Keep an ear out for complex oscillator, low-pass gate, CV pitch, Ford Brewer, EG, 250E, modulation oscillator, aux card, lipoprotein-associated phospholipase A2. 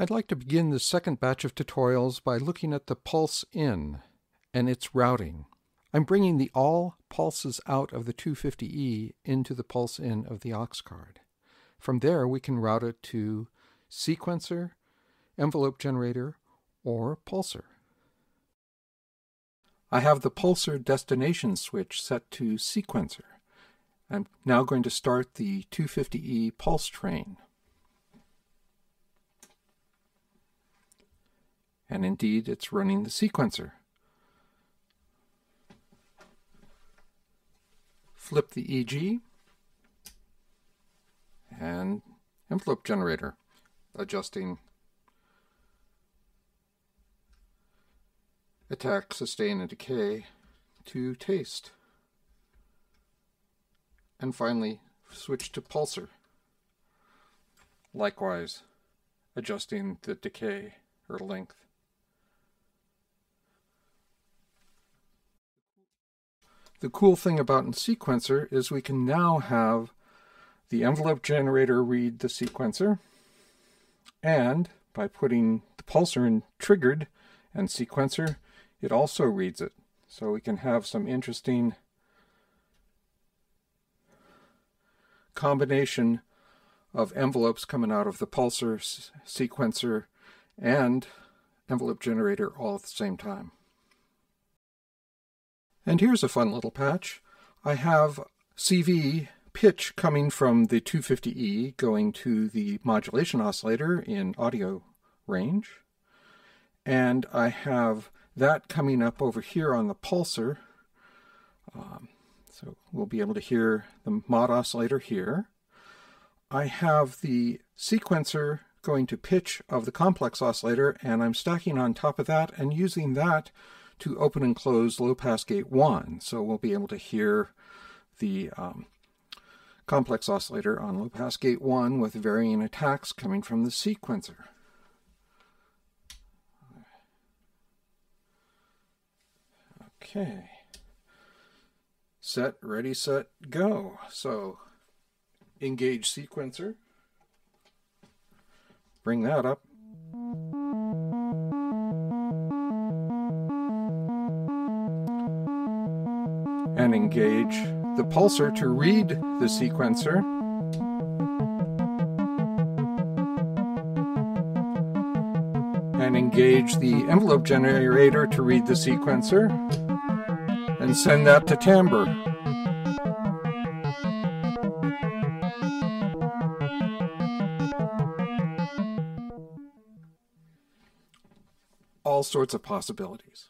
I'd like to begin this second batch of tutorials by looking at the pulse in and its routing. I'm bringing the all pulses out of the 250E into the pulse in of the aux card. From there we can route it to sequencer, envelope generator, or pulser. I have the pulser destination switch set to sequencer. I'm now going to start the 250E pulse train. And indeed, it's running the sequencer. Flip the EG and envelope generator, adjusting attack, sustain, and decay to taste. And finally, switch to pulser. Likewise, adjusting the decay or length. The cool thing about in sequencer is we can now have the envelope generator read the sequencer, and by putting the pulser in triggered and sequencer, it also reads it. So we can have some interesting combination of envelopes coming out of the pulser, sequencer, and envelope generator all at the same time. And here's a fun little patch. I have CV pitch coming from the 250E going to the modulation oscillator in audio range. And I have that coming up over here on the pulser. So we'll be able to hear the mod oscillator here. I have the sequencer going to pitch of the complex oscillator, and I'm stacking on top of that and using that to open and close low-pass gate 1. So we'll be able to hear the complex oscillator on low-pass gate 1 with varying attacks coming from the sequencer. Okay. Set, ready, set, go. So engage sequencer. Bring that up. And engage the pulser to read the sequencer. And engage the envelope generator to read the sequencer. And send that to timbre. All sorts of possibilities.